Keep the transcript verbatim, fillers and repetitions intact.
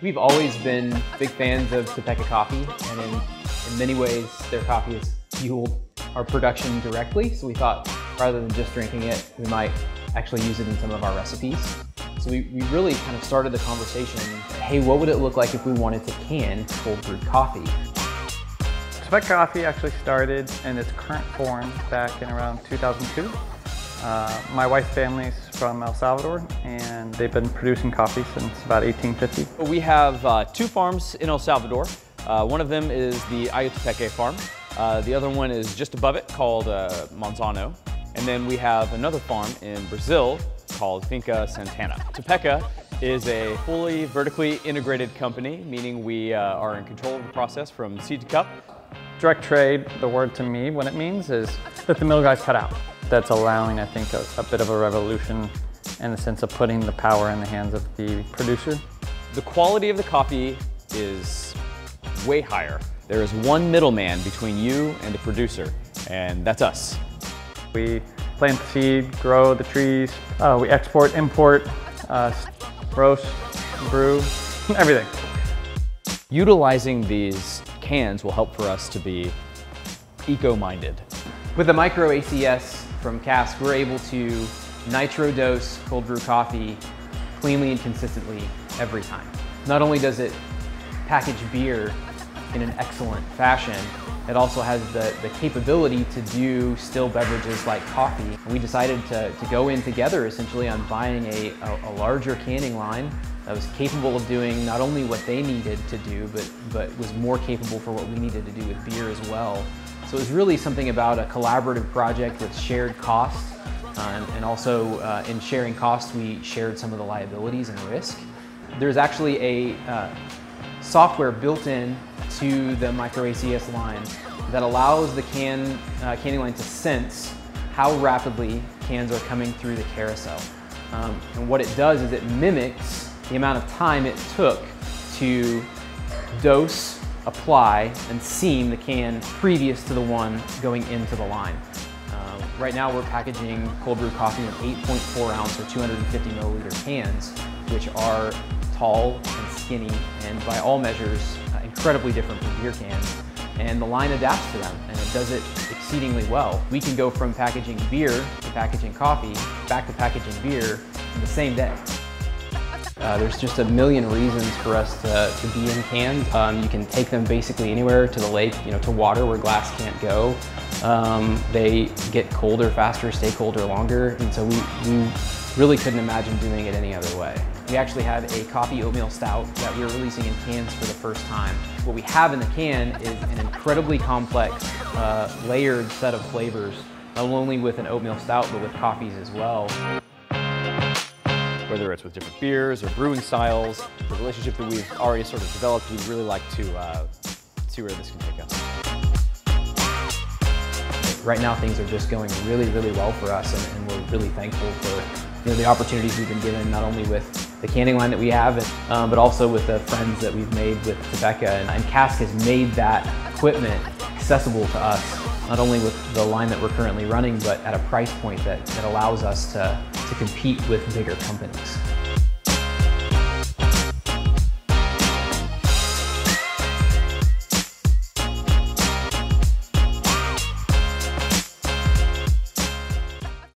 We've always been big fans of Topeca Coffee, and in, in many ways their coffee has fueled our production directly, so we thought rather than just drinking it, we might actually use it in some of our recipes. So we, we really kind of started the conversation, hey, what would it look like if we wanted to can cold brewed coffee? Topeca Coffee actually started in its current form back in around two thousand two. Uh, my wife's family's from El Salvador, and they've been producing coffee since about eighteen fifty. We have uh, two farms in El Salvador. Uh, one of them is the Ayotepeque farm. Uh, the other one is just above it called uh, Manzano. And then we have another farm in Brazil called Finca Santana. Topeca is a fully vertically integrated company, meaning we uh, are in control of the process from seed to cup. Direct trade, the word to me, what it means is that the middle guy's cut out. That's allowing, I think, a, a bit of a revolution in the sense of putting the power in the hands of the producer. The quality of the coffee is way higher. There is one middleman between you and the producer, and that's us. We plant the seed, grow the trees, uh, we export, import, uh, roast, brew, everything. Utilizing these cans will help for us to be eco-minded. With the micro A C S from Cask, we're able to nitro dose cold brew coffee cleanly and consistently every time. Not only does it package beer in an excellent fashion, it also has the, the capability to do still beverages like coffee. We decided to, to go in together essentially on buying a, a, a larger canning line that was capable of doing not only what they needed to do, but, but was more capable for what we needed to do with beer as well. So it was really something about a collaborative project with shared costs, uh, and, and also uh, in sharing costs, we shared some of the liabilities and risk. There's actually a uh, software built in to the micro A C S line that allows the can, uh, canning line to sense how rapidly cans are coming through the carousel. Um, and what it does is it mimics the amount of time it took to dose, apply, and seam the can previous to the one going into the line. Uh, right now we're packaging cold brew coffee in eight point four ounce or two hundred fifty milliliter cans, which are tall and skinny and by all measures uh, incredibly different from beer cans. And the line adapts to them and it does it exceedingly well. We can go from packaging beer to packaging coffee back to packaging beer in the same day. Uh, there's just a million reasons for us to, to be in cans. Um, you can take them basically anywhere, to the lake, you know, to water where glass can't go. Um, they get colder faster, stay colder longer, and so we, we really couldn't imagine doing it any other way. We actually have a coffee oatmeal stout that we're releasing in cans for the first time. What we have in the can is an incredibly complex, uh, layered set of flavors, not only with an oatmeal stout, but with coffees as well. Whether it's with different beers or brewing styles, the relationship that we've already sort of developed, we'd really like to uh, see where this can take us. Right now things are just going really, really well for us, and, and we're really thankful for you know, the opportunities we've been given, not only with the canning line that we have, and, um, but also with the friends that we've made with Topeca. And, and Cask has made that equipment accessible to us, not only with the line that we're currently running, but at a price point that, that allows us to to compete with bigger companies.